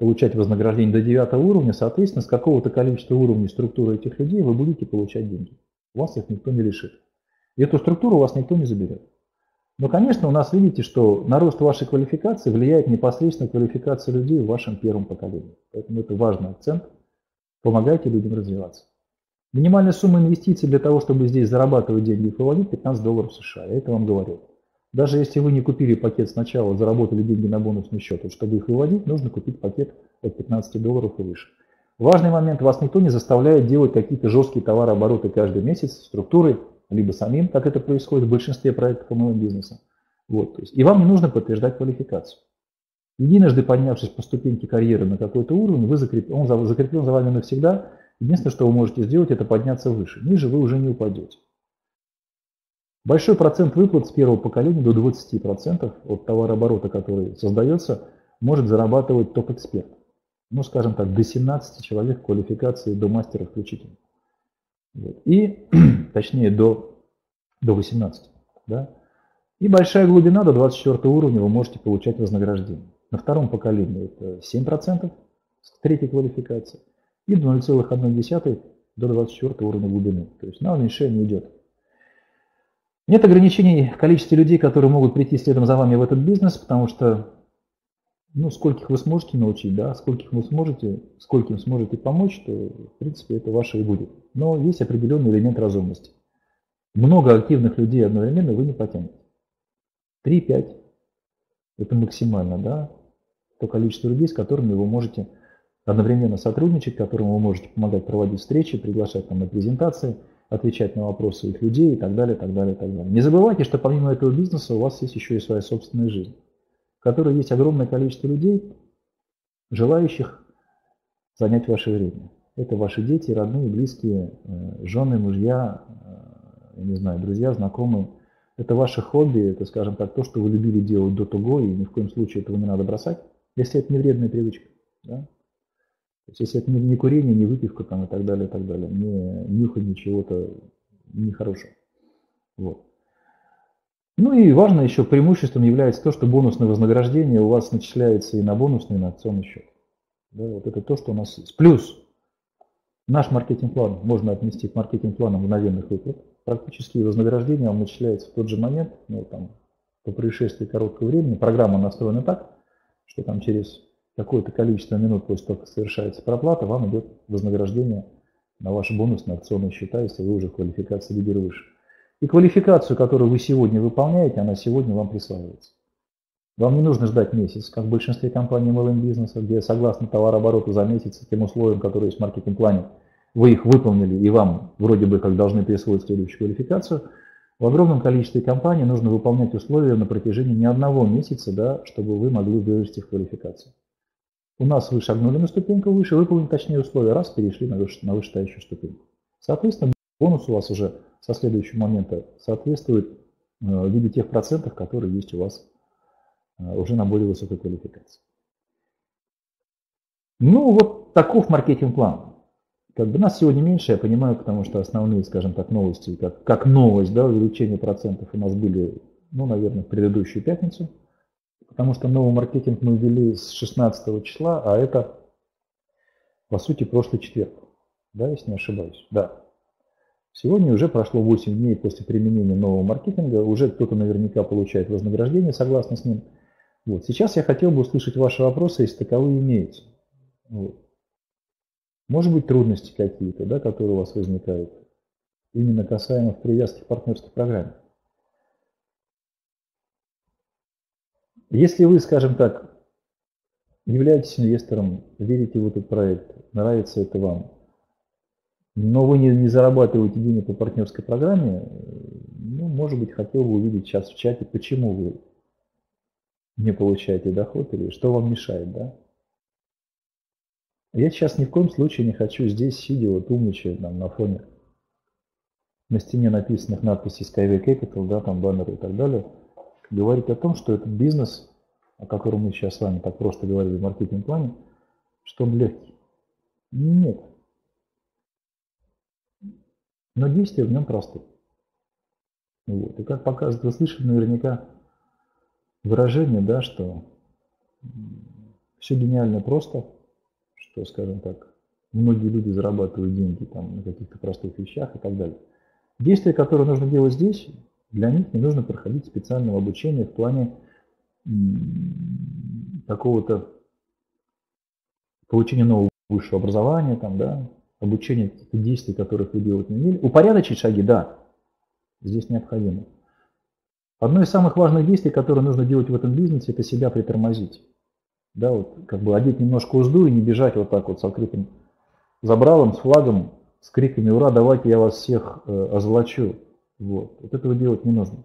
получать вознаграждение до 9 уровня, соответственно, с какого-то количества уровней структуры этих людей вы будете получать деньги. Вас их никто не лишит. И эту структуру у вас никто не заберет. Но, конечно, у нас видите, что на рост вашей квалификации влияет непосредственно квалификация людей в вашем первом поколении. Поэтому это важный акцент. Помогайте людям развиваться. Минимальная сумма инвестиций для того, чтобы здесь зарабатывать деньги и выводить, $15 США. Я это вам говорю. Даже если вы не купили пакет сначала, заработали деньги на бонусный счет, вот чтобы их выводить, нужно купить пакет от $15 и выше. Важный момент, вас никто не заставляет делать какие-то жесткие товарообороты каждый месяц, структуры, либо самим, как это происходит в большинстве проектов MLM-бизнеса. Вот, то есть, и вам не нужно подтверждать квалификацию. Единожды поднявшись по ступеньке карьеры на какой-то уровень, он закреплен за вами навсегда. Единственное, что вы можете сделать, это подняться выше. Ниже вы уже не упадете. Большой процент выплат с первого поколения до 20% от товарооборота, который создается, может зарабатывать топ-эксперт. Ну, скажем так, до 17 человек квалификации до мастера включительно. Вот. И, точнее, до 18. Да? И большая глубина, до 24 уровня вы можете получать вознаграждение. На втором поколении это 7% с третьей квалификации. И до 0,1 до 24 уровня глубины. То есть на уменьшение идет. Нет ограничений в количестве людей, которые могут прийти следом за вами в этот бизнес, потому что ну, скольких вы сможете научить, да, скольким сможете помочь, то, в принципе, это ваше и будет. Но есть определенный элемент разумности. Много активных людей одновременно вы не потянете. 3-5 – это максимально, да, то количество людей, с которыми вы можете одновременно сотрудничать, которым вы можете помогать проводить встречи, приглашать там на презентации, отвечать на вопросы их людей и так далее, так далее, так далее. Не забывайте, что помимо этого бизнеса у вас есть еще и своя собственная жизнь, в которой есть огромное количество людей, желающих занять ваше время. Это ваши дети, родные, близкие, жены, мужья, не знаю, друзья, знакомые. Это ваше хобби, это, скажем так, то, что вы любили делать до того, и ни в коем случае этого не надо бросать, если это не вредная привычка. Да? То есть, если это не курение, не выпивка там, и так далее, не нюхание чего-то нехорошего. Вот. Ну и важно еще преимуществом является то, что бонусное вознаграждение у вас начисляется и на бонусный, и на акционный счет. Да, вот это то, что у нас есть. Плюс наш маркетинг-план можно отнести к маркетинг-плану мгновенных выплат. Практически вознаграждение вам начисляется в тот же момент, ну, там, по происшествии короткого времени. Программа настроена так, что там через какое-то количество минут после того, как совершается проплата, вам идет вознаграждение на ваши бонусные акционные счета, если вы уже в квалификации лидер выше. И квалификацию, которую вы сегодня выполняете, она сегодня вам присваивается. Вам не нужно ждать месяц, как в большинстве компаний MLM-бизнеса, где согласно товарообороту за месяц и тем условиям, которые есть в маркетинг-плане, вы их выполнили и вам вроде бы как должны присвоить следующую квалификацию. В огромном количестве компаний нужно выполнять условия на протяжении не одного месяца, да, чтобы вы могли вырасти в квалификацию. У нас вы шагнули на ступеньку выше, выполнили точнее условия, раз перешли на вышестоящую ступеньку. Соответственно, бонус у вас уже со следующего момента соответствует в виде тех процентов, которые есть у вас уже на более высокой квалификации. Ну вот таков маркетинг-план. Как бы нас сегодня меньше, я понимаю, потому что основные, скажем так, новости, как новость, да, увеличение процентов у нас были, ну, наверное, в предыдущую пятницу, потому что новый маркетинг мы ввели с 16 числа, а это, по сути, прошлый четверг, да, если не ошибаюсь, да. Сегодня уже прошло 8 дней после применения нового маркетинга, уже кто-то наверняка получает вознаграждение согласно с ним. Вот. Сейчас я хотел бы услышать ваши вопросы, если таковые имеются. Вот. Может быть, трудности какие-то, да, которые у вас возникают, именно касаемо привязки к партнерской программе. Если вы, скажем так, являетесь инвестором, верите в этот проект, нравится это вам, но вы не зарабатываете денег по партнерской программе, ну, может быть, хотел бы увидеть сейчас в чате, почему вы не получаете доход или что вам мешает, да? Я сейчас ни в коем случае не хочу здесь, сидя, вот умничая там, на фоне, на стене написанных надписей Skyway Capital, да, там баннеры и так далее, говорить о том, что этот бизнес, о котором мы сейчас с вами так просто говорили в маркетинг-плане, что он легкий. Нет. Но действия в нем просты. Вот. И как показывает, вы слышали наверняка выражение, да, что все гениально просто, что, скажем так, многие люди зарабатывают деньги там, на каких-то простых вещах и так далее. Действия, которые нужно делать здесь, для них не нужно проходить специального обучения в плане какого-то получения нового высшего образования, там, да, обучения каких-то действий, которых вы делать не умели. Упорядочить шаги, да, здесь необходимо. Одно из самых важных действий, которое нужно делать в этом бизнесе, это себя притормозить. Да, вот, как бы одеть немножко узду и не бежать вот так вот с открытым забралом, с флагом, с криками «Ура, давайте я вас всех озолочу». Вот этого делать не нужно.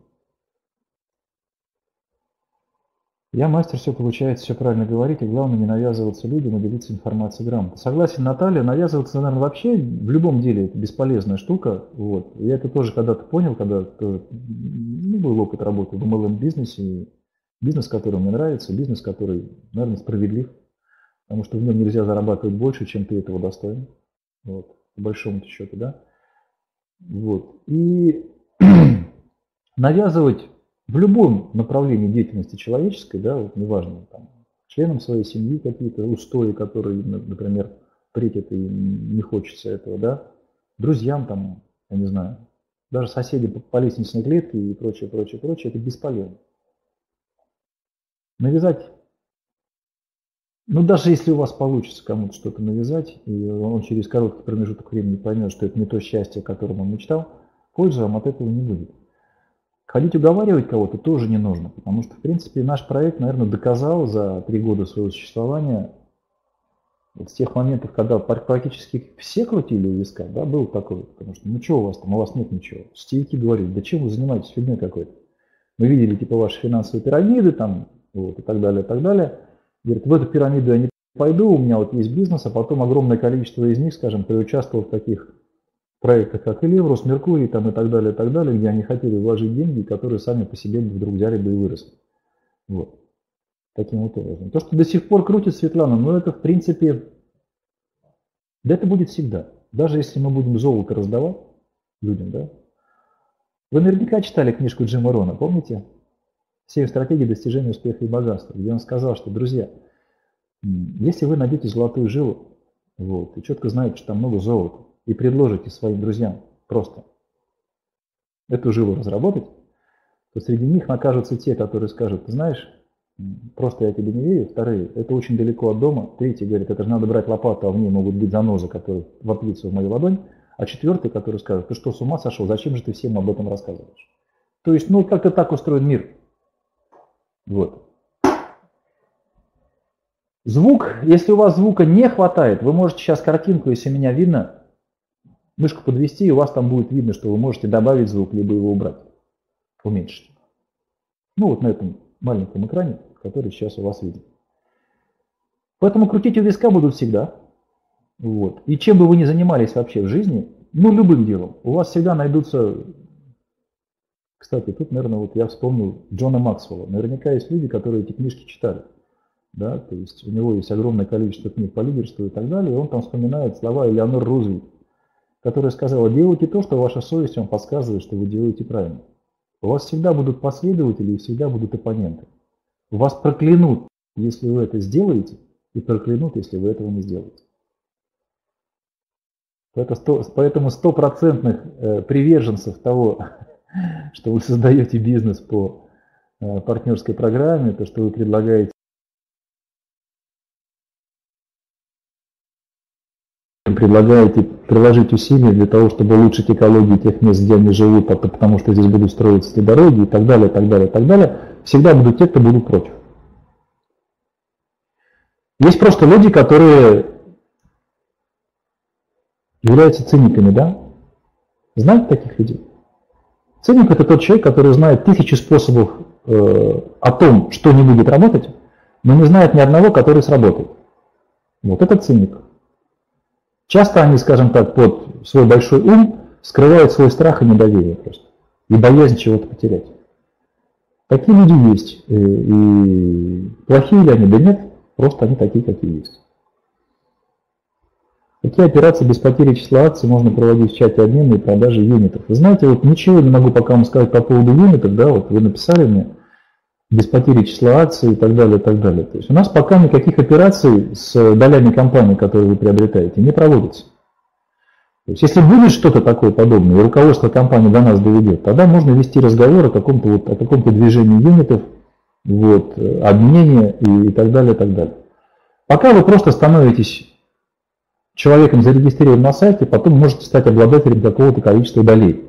Я мастер, все получается, все правильно говорить, и главное не навязываться людям и делиться информацией грамотно. Согласен, Наталья, навязываться, наверное, вообще в любом деле это бесполезная штука. Вот. Я это тоже когда-то понял, когда был опыт работы в MLM-бизнесе, бизнес, который мне нравится, бизнес, который, наверное, справедлив, потому что в нем нельзя зарабатывать больше, чем ты этого достоин, вот, по большому счету, да. Вот. И навязывать в любом направлении деятельности человеческой, да, вот неважно, там, членам своей семьи какие-то устои, которые, например, претят и не хочется этого, да, друзьям, там, я не знаю, даже соседям по лестничной клетке и прочее, прочее, прочее, это бесполезно. Навязать, ну даже если у вас получится кому-то что-то навязать, и он через короткий промежуток времени поймет, что это не то счастье, о котором он мечтал, пользы вам от этого не будет. Ходить уговаривать кого-то тоже не нужно, потому что, в принципе, наш проект, наверное, доказал за 3 года своего существования, вот с тех моментов, когда практически все крутили у виска, да, был такой, потому что ну что у вас там, у вас нет ничего. Сетевики говорят, да чем вы занимаетесь фигней какой-то? Мы видели типа ваши финансовые пирамиды там, вот, и так далее, и так далее. Говорит, в эту пирамиду я не пойду, у меня вот есть бизнес, а потом огромное количество из них, скажем, приучаствовало в таких проектах, как Элеврус, Меркурий там, и так далее, где они хотели вложить деньги, которые сами по себе вдруг взяли бы и выросли. Вот. Таким вот образом. То, что до сих пор крутит Светлана, ну это в принципе, да это будет всегда. Даже если мы будем золото раздавать людям, да. Вы наверняка читали книжку Джима Рона, помните? «Семь стратегий достижения успеха и богатства», где он сказал, что, друзья, если вы найдете золотую жилу, вот, и четко знаете, что там много золота, и предложите своим друзьям просто эту жилу разработать, то среди них накажутся те, которые скажут, ты знаешь, просто я тебе не верю, вторые, это очень далеко от дома, третий говорит, это же надо брать лопату, а в ней могут быть занозы, которые вопьются в мою ладонь, а четвертый, который скажет, ты что, с ума сошел, зачем же ты всем об этом рассказываешь? То есть, ну, как-то так устроен мир. Вот. Звук, если у вас звука не хватает, вы можете сейчас картинку, если меня видно, мышку подвести, и у вас там будет видно, что вы можете добавить звук, либо его убрать, уменьшить. Ну вот на этом маленьком экране, который сейчас у вас виден. Поэтому крутить у виска будут всегда. Вот. И чем бы вы ни занимались вообще в жизни, ну любым делом, у вас всегда найдутся... Кстати, тут, наверное, вот я вспомнил Джона Максвелла. Наверняка есть люди, которые эти книжки читали. Да? То есть у него есть огромное количество книг по лидерству и так далее. И он там вспоминает слова Элеонор Рузвельт, которая сказала, делайте то, что ваша совесть вам подсказывает, что вы делаете правильно. У вас всегда будут последователи и всегда будут оппоненты. Вас проклянут, если вы это сделаете, и проклянут, если вы этого не сделаете. Поэтому 100% приверженцев того... что вы создаете бизнес по партнерской программе, то, что вы предлагаете приложить усилия для того, чтобы улучшить экологию тех мест, где они живут, потому что здесь будут строиться те дороги и так далее, и так далее, и так далее, всегда будут те, кто будут против. Есть просто люди, которые являются циниками, да? Знаете таких людей? Циник – это тот человек, который знает тысячи способов о том, что не будет работать, но не знает ни одного, который сработает. Вот это циник. Часто они, скажем так, под свой большой ум скрывают свой страх и недоверие просто. И боязнь чего-то потерять. Такие люди есть. И плохие ли они, да нет, просто они такие, какие есть. Какие операции без потери числа акций можно проводить в чате обмена и продажи юнитов? Вы знаете, вот ничего не могу пока вам сказать по поводу юнитов, да, вот вы написали мне, без потери числа акций и так далее, и так далее. То есть у нас пока никаких операций с долями компании, которые вы приобретаете, не проводится. То есть, если будет что-то такое подобное, и руководство компании до нас доведет, тогда можно вести разговор о каком-то движении юнитов, вот, обмене и так далее, и так далее. Пока вы просто становитесь человеком зарегистрированным на сайте, потом можете стать обладателем какого-то количества долей.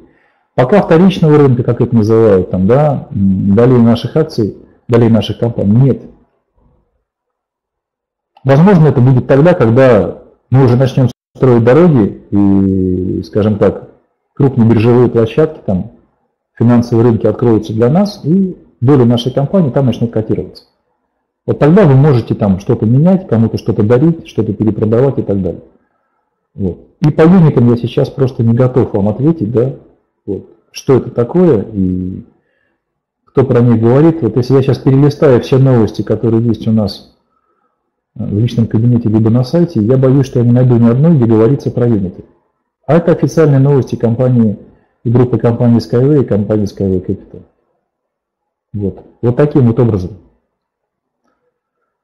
Пока вторичного рынка, как это называют, там, да, долей наших акций, долей наших компаний нет. Возможно, это будет тогда, когда мы уже начнем строить дороги и, скажем так, крупные биржевые площадки, там, финансовые рынки откроются для нас, и доля нашей компании там начнет котироваться. Вот тогда вы можете там что-то менять, кому-то что-то дарить, что-то перепродавать и так далее. Вот. И по юнитам я сейчас просто не готов вам ответить, да, вот, что это такое и кто про них говорит. Вот если я сейчас перелистаю все новости, которые есть у нас в личном кабинете либо на сайте, я боюсь, что я не найду ни одной, где говорится про юниты. А это официальные новости компании и группы компании Skyway и компании Skyway Capital. Вот. Вот таким вот образом.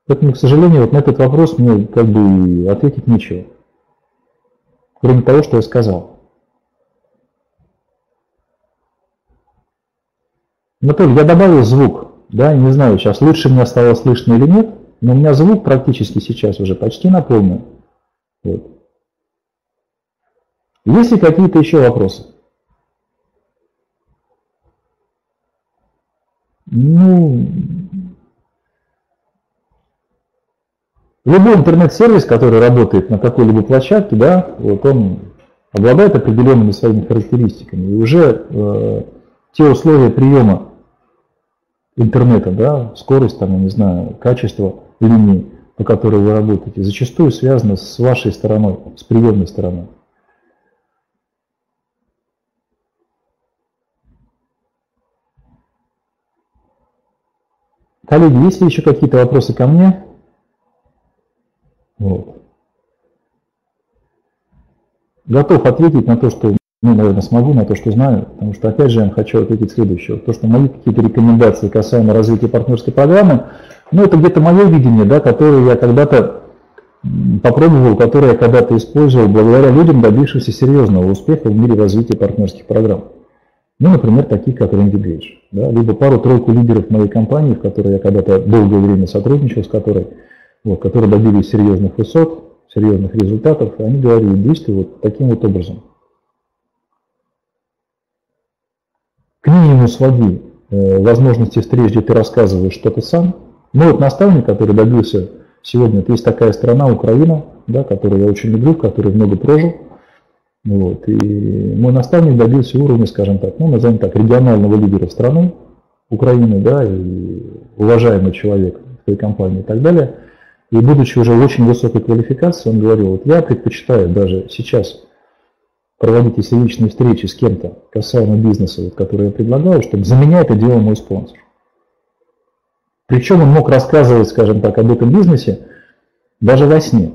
Поэтому, к сожалению, вот на этот вопрос мне как бы ответить нечего, кроме того, что я сказал. Анатолий, я добавил звук, да, не знаю, сейчас лучше меня стало слышно или нет, но у меня звук практически сейчас уже почти на полную. Вот. Есть ли какие-то еще вопросы? Ну, любой интернет-сервис, который работает на какой-либо площадке, да, вот он обладает определенными своими характеристиками. И уже те условия приема интернета, да, скорость, там, я не знаю, качество линии, по которой вы работаете, зачастую связано с вашей стороной, с приемной стороной. Коллеги, есть ли еще какие-то вопросы ко мне? Вот. Готов ответить на то, что, ну, наверное, смогу, на то, что знаю, потому что, опять же, я хочу ответить следующее. То, что мои какие-то рекомендации касаемо развития партнерской программы, ну, это где-то мое видение, да, которое я когда-то попробовал, которое я когда-то использовал благодаря людям, добившимся серьезного успеха в мире развития партнерских программ. Ну, например, таких, как Рэнди Грейдж, да, либо пару-тройку лидеров моей компании, в которой я когда-то долгое время сотрудничал, с которой, вот, которые добились серьезных высот, серьезных результатов, и они говорили, действуй вот таким вот образом. К минимуму своди возможности встреч, где ты рассказываешь что-то сам. Ну, вот наставник, который добился сегодня, это есть такая страна, Украина, да, которую я очень люблю, в которой много прожил. Вот. И мой наставник добился уровня, скажем так, ну, назовем так, регионального лидера страны, Украины, да, и уважаемый человек в той компании и так далее. И будучи уже очень высокой квалификации, он говорил, вот я предпочитаю даже сейчас проводить если личные встречи с кем-то, касаемо бизнеса, вот, который я предлагаю, чтобы за меня это делал мой спонсор. Причем он мог рассказывать, скажем так, об этом бизнесе даже во сне.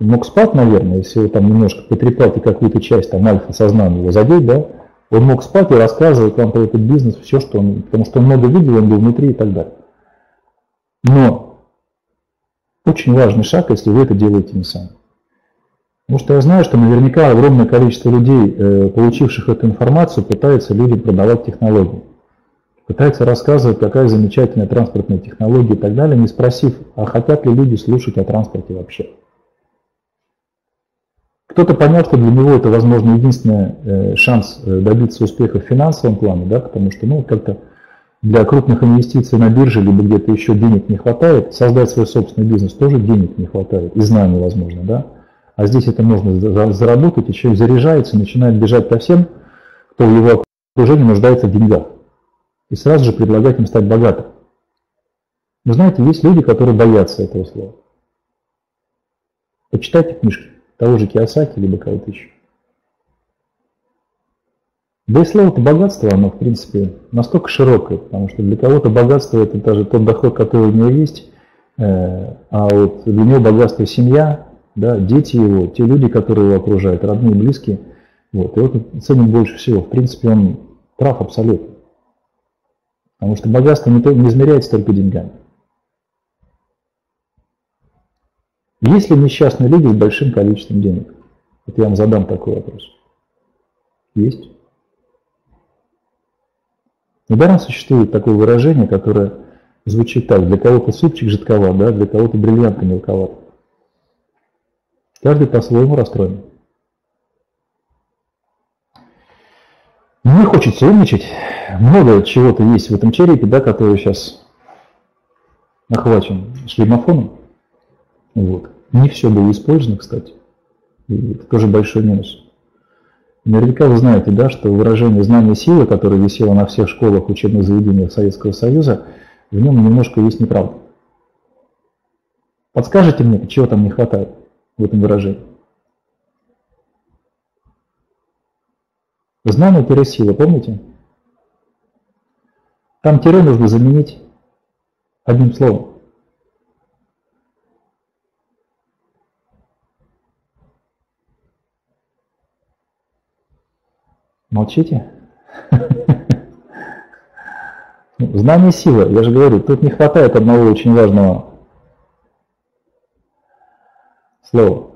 Мог спать, наверное, если его там немножко потрепать и какую-то часть там альфа-сознания его задеть, да, он мог спать и рассказывать вам про этот бизнес, все, что он, потому что он много видел, он был внутри и так далее. Но очень важный шаг, если вы это делаете не сами. Потому что я знаю, что наверняка огромное количество людей, получивших эту информацию, пытаются людям продавать технологии. Пытаются рассказывать, какая замечательная транспортная технология и так далее, не спросив, а хотят ли люди слушать о транспорте вообще. Кто-то понял, что для него это, возможно, единственный шанс добиться успеха в финансовом плане, да, потому что, ну, как-то для крупных инвестиций на бирже либо где-то еще денег не хватает, создать свой собственный бизнес тоже денег не хватает, и знаний, возможно, да. А здесь это можно заработать, и человек заряжается, начинает бежать по всем, кто в его окружении нуждается в деньгах, и сразу же предлагать им стать богатым. Вы знаете, есть люди, которые боятся этого слова. Почитайте книжки того же Киосаки, либо кого-то еще. Да и слово-то богатство, оно, в принципе, настолько широкое, потому что для кого-то богатство – это даже тот доход, который у него есть, а вот для него богатство – семья, да, дети его, те люди, которые его окружают, родные, близкие. Вот. И вот он ценит больше всего. В принципе, он прав абсолютно. Потому что богатство не измеряется только деньгами. Есть ли несчастные люди с большим количеством денег? Вот я вам задам такой вопрос. Есть? Недаром существует такое выражение, которое звучит так. Для кого-то супчик жидковат, да, для кого-то бриллианты мелковат. Каждый по-своему расстроен. Не хочется умничать. Много чего-то есть в этом черепе, да, который сейчас охвачен шлемофоном. Вот. Не все было использовано, кстати. И это тоже большой минус. Наверняка вы знаете, да, что выражение «знание силы», которое висело на всех школах, учебных заведениях Советского Союза, в нем немножко есть неправда. Подскажите мне, чего там не хватает в этом выражении? Знание тире сила, помните? Там тире нужно заменить одним словом. Молчите? Знание сила, я же говорю, тут не хватает одного очень важного слова.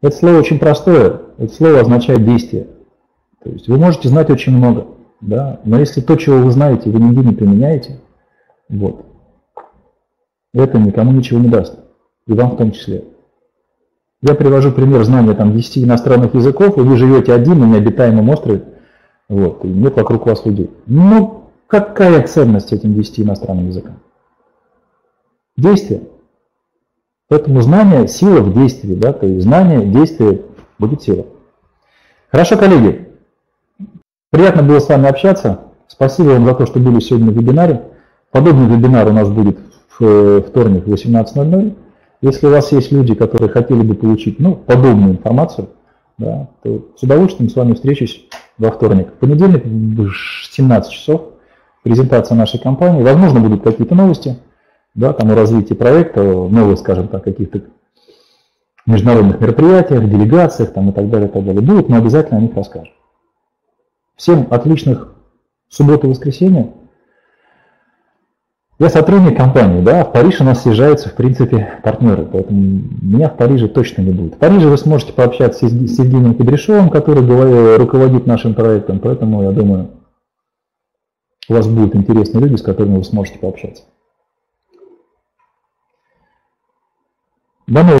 Это слово очень простое, это слово означает действие. То есть вы можете знать очень много, да? Но если то, чего вы знаете, вы нигде не применяете, вот, это никому ничего не даст, и вам в том числе. Я привожу пример знания там 10 иностранных языков, и вы живете один на необитаемом острове, вот, и нет вокруг вас людей. Ну, какая ценность этим 10 иностранным языкам? Действие. Поэтому знание – сила в действии, да, то есть знание, действие будет сила. Хорошо, коллеги, приятно было с вами общаться. Спасибо вам за то, что были сегодня на вебинаре. Подобный вебинар у нас будет в вторник в 18:00. Если у вас есть люди, которые хотели бы получить, ну, подобную информацию, да, то с удовольствием с вами встречусь во вторник. В понедельник в 17 часов презентация нашей компании. Возможно, будут какие-то новости, да, там о развитии проекта, новые, скажем так, каких-то международных мероприятиях, делегациях там, и так далее, и так далее. Будут, мы обязательно о них расскажем. Всем отличных суббот и воскресенья. Я сотрудник компании, да, в Париж у нас съезжаются, в принципе, партнеры, поэтому меня в Париже точно не будет. В Париже вы сможете пообщаться с Евгением Кудряшовым, который руководит нашим проектом, поэтому, я думаю, у вас будут интересные люди, с которыми вы сможете пообщаться. До новых